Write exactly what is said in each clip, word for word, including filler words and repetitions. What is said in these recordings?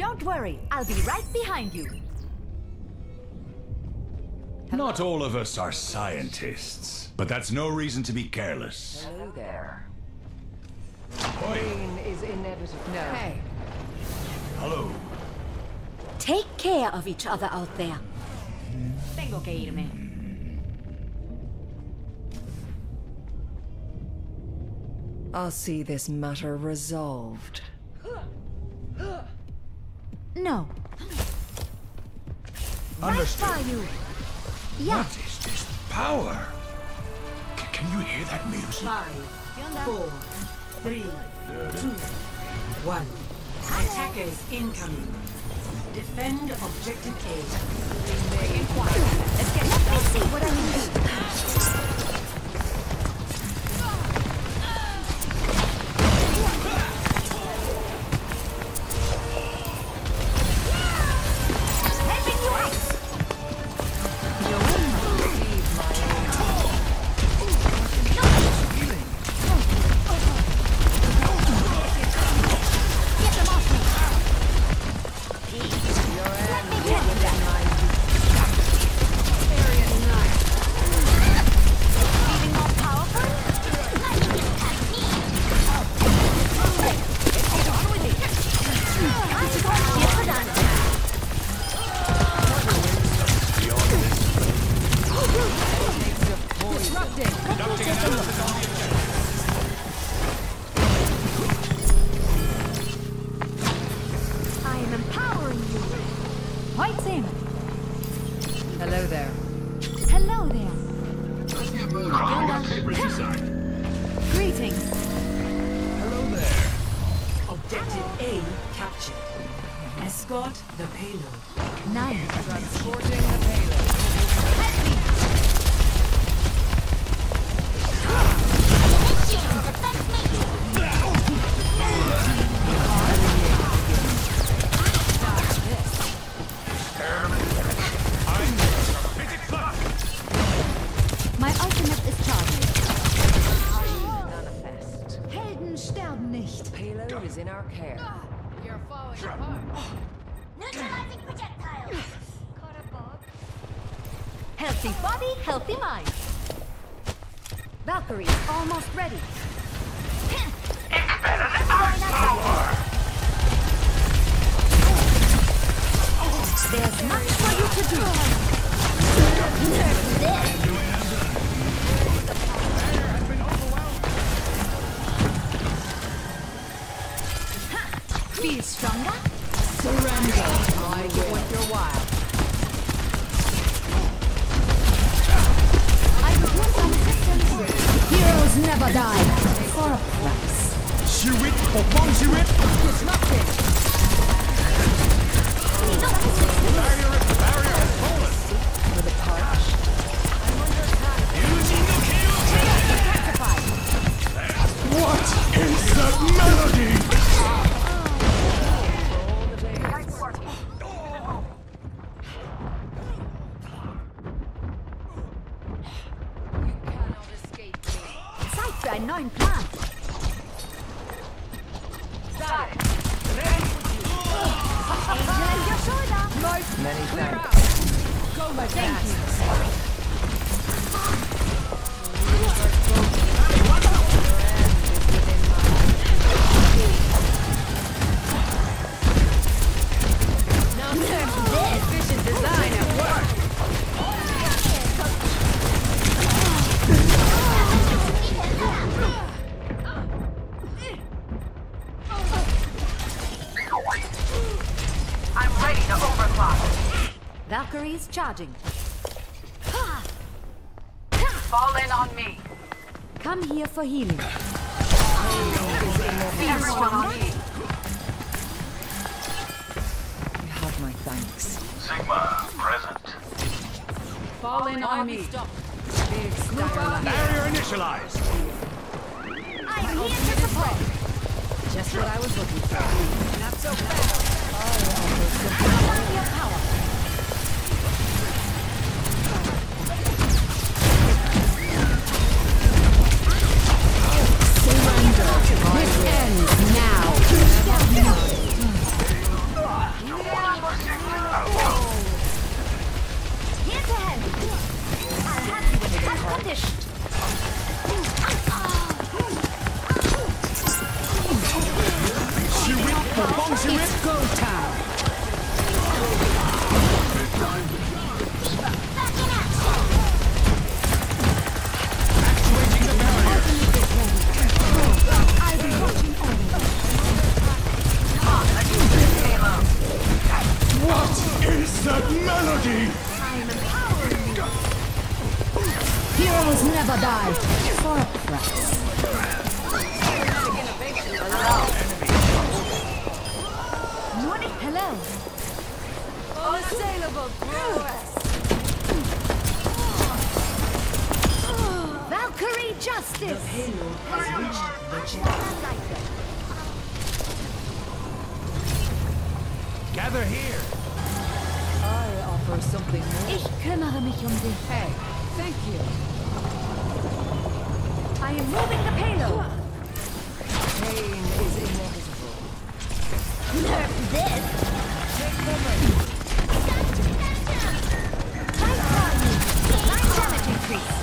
Don't worry, I'll be right behind you. Hello? Not all of us are scientists, but that's no reason to be careless. Hello there. Pain is inevitable. No. Hey. Hello. Take care of each other out there. Tengo que irme. I'll see this matter resolved. No. Understood. Right by you. Yeah. What is this power? C can you hear that music? Five, four, three, two, one. Attackers incoming. Defend objective A. Let's get. Let me see what I can do. Helping you out. You will not receive my hand. Get them off me. Let me get them. Very nice. Even more powerful? Let me attack me. Get on with it. I'm going to get it on. Disrupted. Let me get them. I am empowering you. White Sigma. Hello there. Hello there. Greetings. Hello there. Objective A captured. Escort the payload. Nine. Transporting the payload. Help me. Healthy body, healthy mind. Valkyrie almost ready. It's better than our power. There's much for you to do. Feel stronger? Surrender. I will with your wild. Heroes never die. For a price. Shoot it or bomb shoot it. Disrupted. Barrier is barrier has fallen. With a touch. I'm under attack. Using the kill cannon. What is that melody? Einen neuen Plan. Many thanks. Go my efficient design at work. Valkyrie is charging. Fall in on me. Come here for healing. Everyone on me. You have my thanks. Sigma present. Fall in on me. Stop. Barrier initialized. I'm here to support. Just what I was looking for. Not so fast. I want your power. This ends now. Go town. Activating the barrier. I'll be watching over. What is that melody? I'm empowering. Heroes never die for a price. Hello. Unassailable prowess. Valkyrie justice. The payload has reached the channel. Gather here. I offer something more. Ich kümmere mich um dich. Hey, thank you. I am moving the payload. Pain is inevitable. Nerf this! Take cover! Light value! Light damage increase!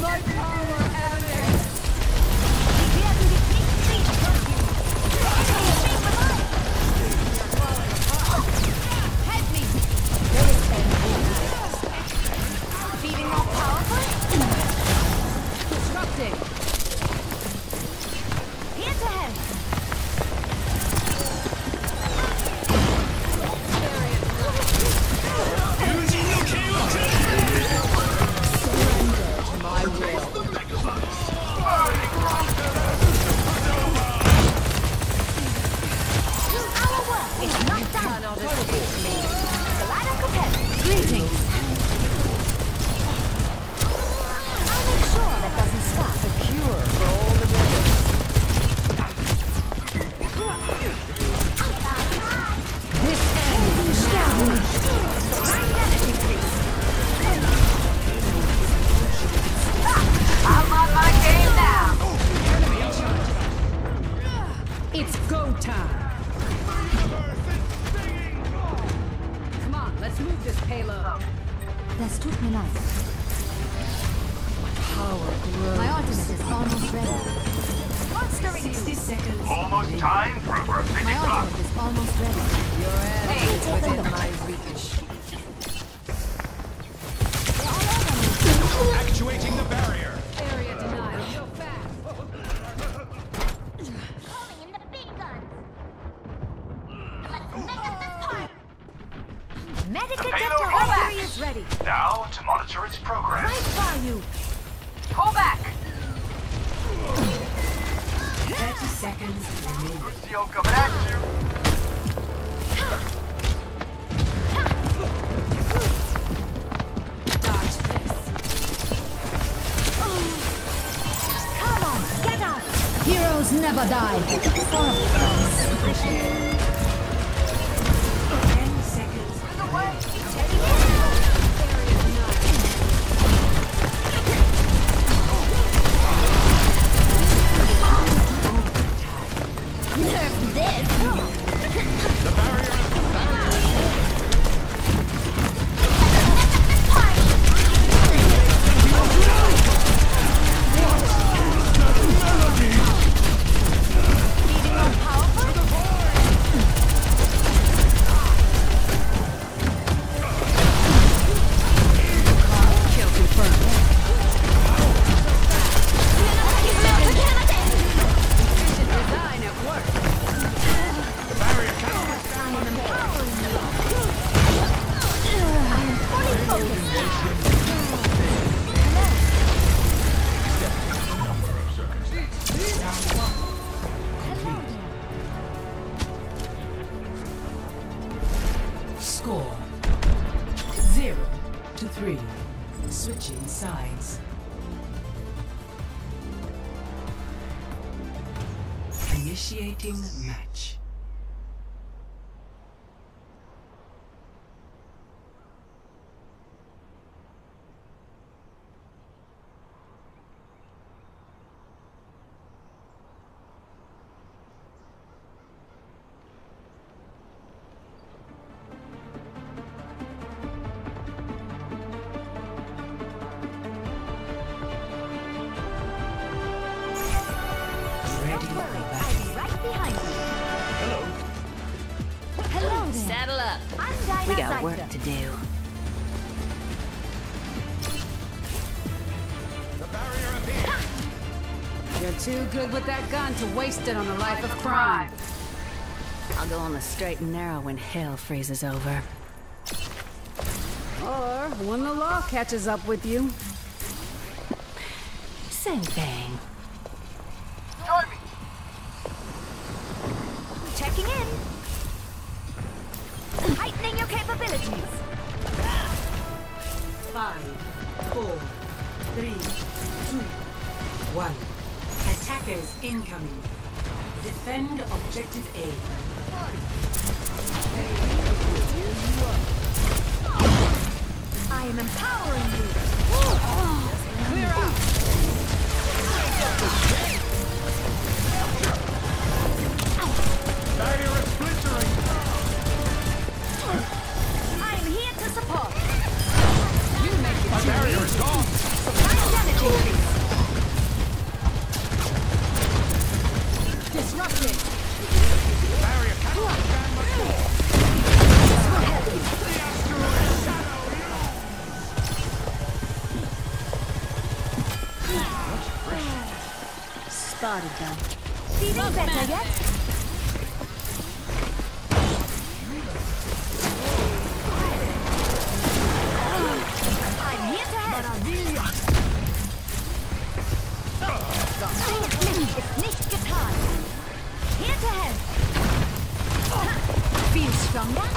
My power at it! Prepare to be big feet from you! Prepare to be alive! Help me! There is a move! Feeling more powerful? Disrupting! Never die. Ten seconds. Nerf this. The barrier. Initiating match. Ready Don't worry, I'll be right behind you. Hello. Hello. Saddle up. I'm we got work to do. The barrier appears. You're too good with that gun to waste it on a life of crime. I'll go on the straight and narrow when hell freezes over. Or when the law catches up with you. Same thing. Join me. Checking in. Heightening your capabilities. Five, four, three, two, one. Attackers incoming. Defend objective A. I am empowering you. Oh. Clear out. Barrier splintering. I am here to support. You make it. My barrier is gone. I'm damaging things. Disrupting. Barrier cannot stand much more. Spotted them. Feeling better yet? I'm here to help. It's nicht getan. Here to help. Feel stronger?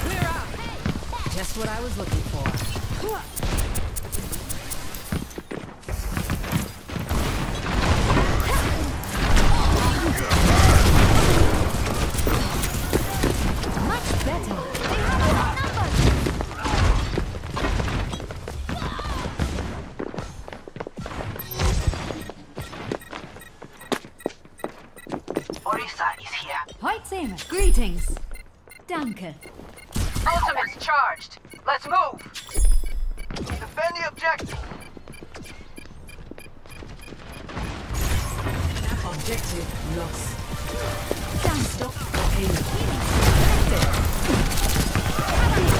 Clear up. Just what I was looking for. Greetings. Danke. Ultimate's charged. Let's move. Defend the objective. Objective lost. Down stop. Heroes never die. Never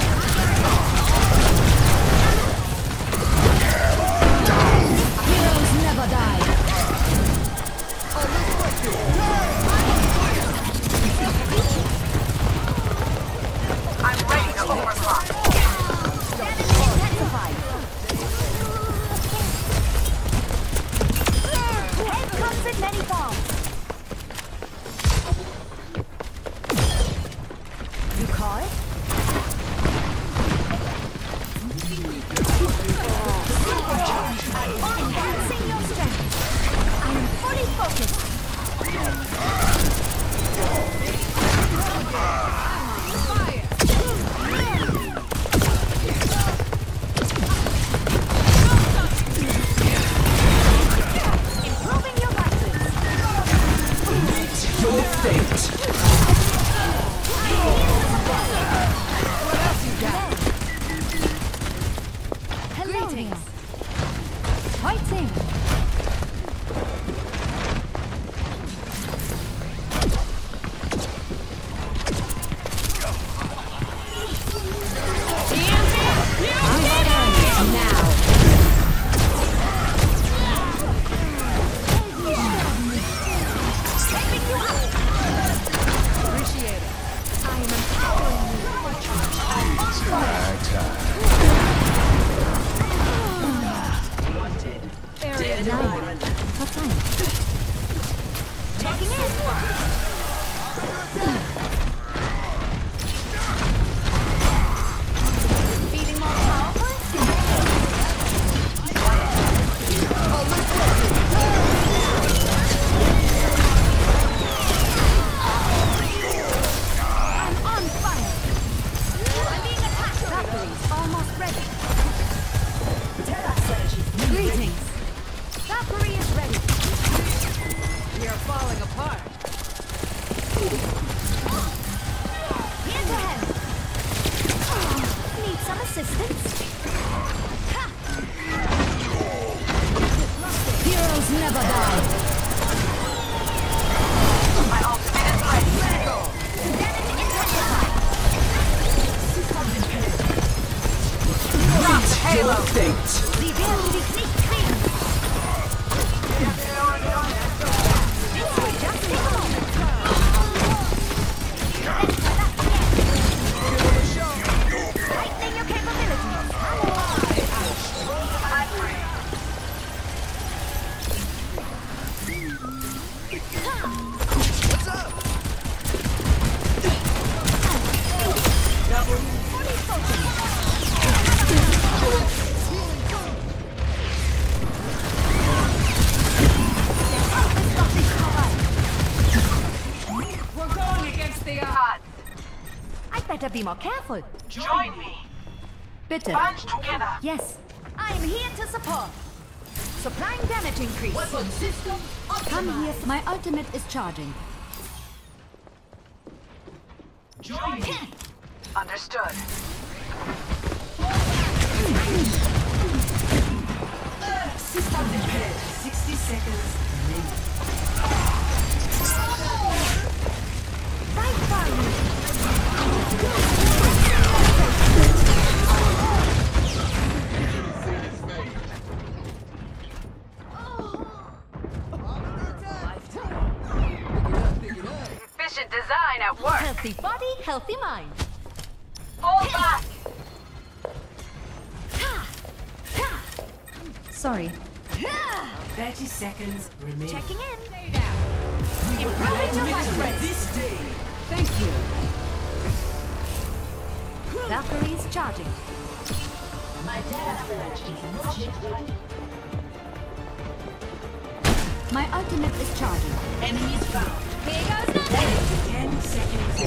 die. Better be more careful. Join me. Bitte. Band together. Yes. I'm here to support. Supplying damage increase. Weapon system optimized. Come here. My ultimate is charging. Join me. Understood. uh, system repaired. Sixty seconds. Oh. Right by you. Efficient design at work. Healthy body, healthy mind. Fall back. Sorry. Thirty seconds remaining. Checking in. Improving your life rate this day. Thank you. Valkyrie's charging. My My ultimate is charging. Enemies found. Here goes nothing. Ten seconds.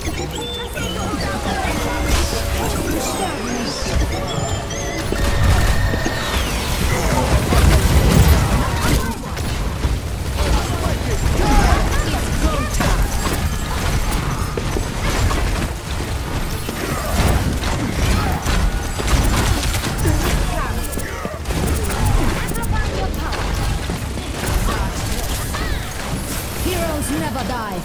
Never die.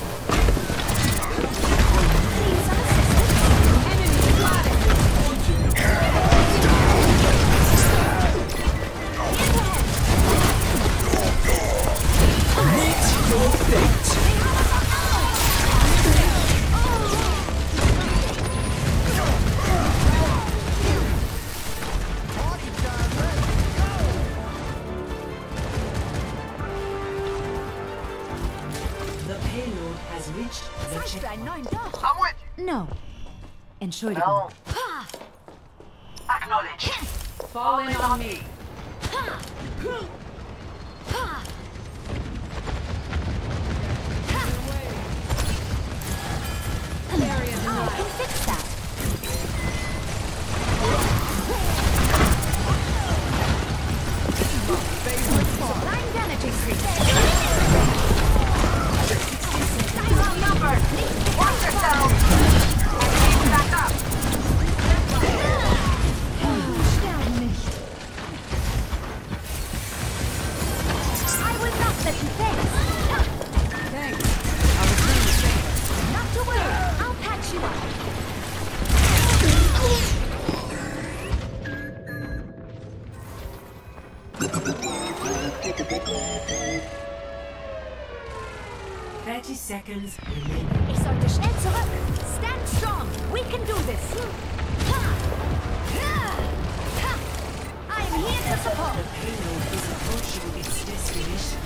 No. Acknowledge. Fall in on me. thirty seconds. Ich sollte schnell zurück. Stand strong. We can do this. I'm here to support. The payload is approaching its destination.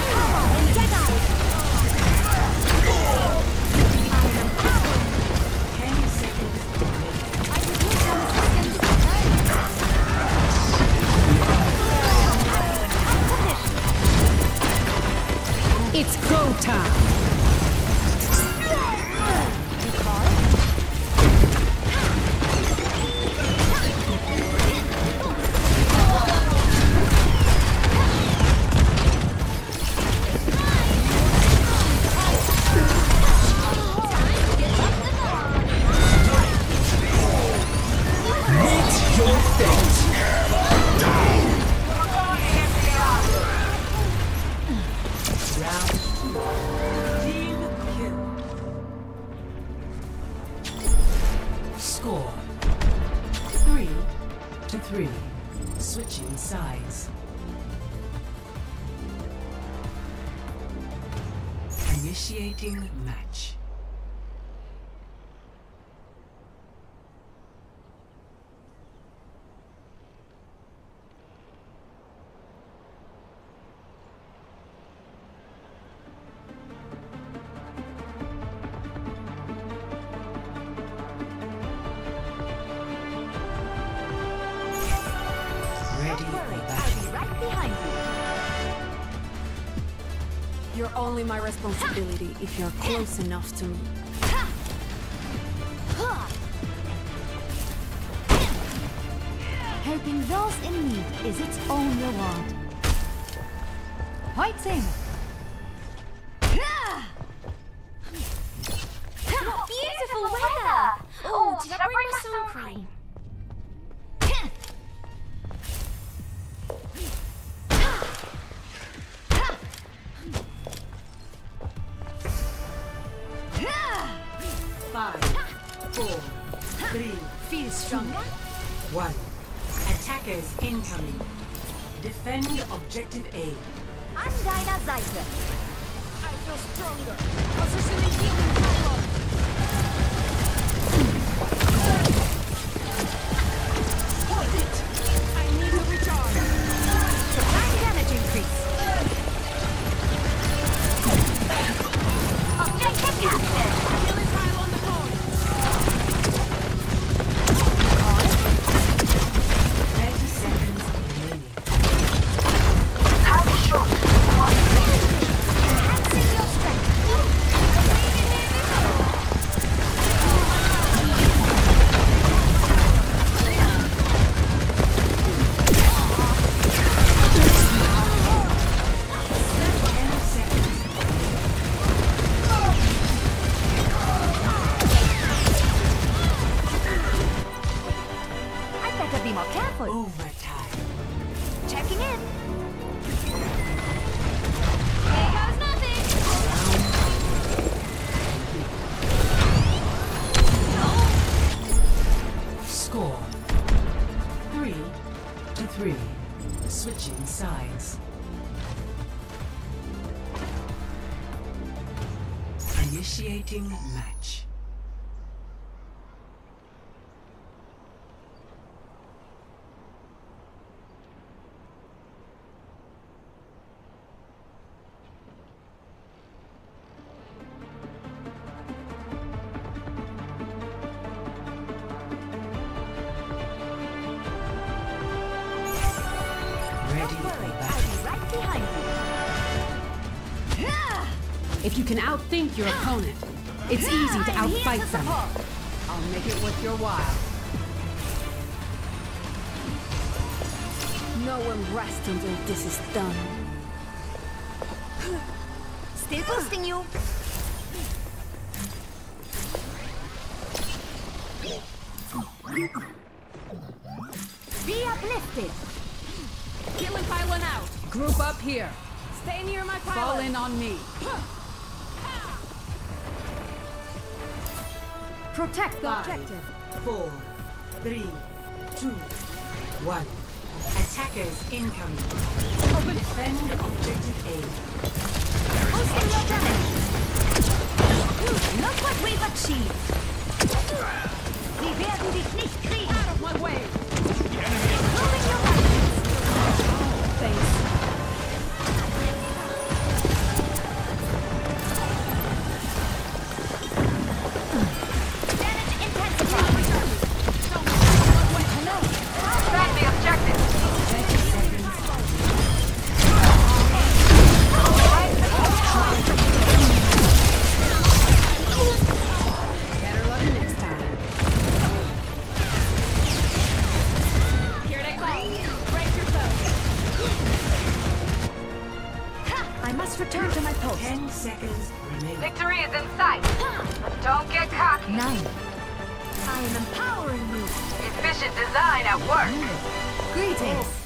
Power and Jedi. I am power. ten seconds. I will use some seconds. It's go time! Match. You're only my responsibility if you're close enough to me. Helping those in need is its own reward. Fighting! Beautiful weather! Oh, did I bring some cream? Five, four, three, feel stronger. One. Attackers incoming. Defend objective A. An deiner Seite. I feel stronger. Positioning healing power. Hold it. I need to recharge. Supply damage increase. Objective captured. Healing pile on the board. thirty seconds remaining. How short? Enhancing your strength. Match. Ready for battle. I'll be right behind you. If you can outthink your opponent, it's easy to outfight them. I'll make it worth your while. No one rests until this is done. Still boosting you. Be uplifted. Killing pylon out. Group up here. Stay near my pylon. Fall in on me. Protect the objective. Four, three, two, one. Attackers incoming. Open. Defend objective A. Hosting your damage. Look what we've achieved. Wir werden dich nicht kriegen. Out of my way. Moving your weapons. Thanks. Design at work. Mm. Greetings.